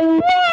Allah.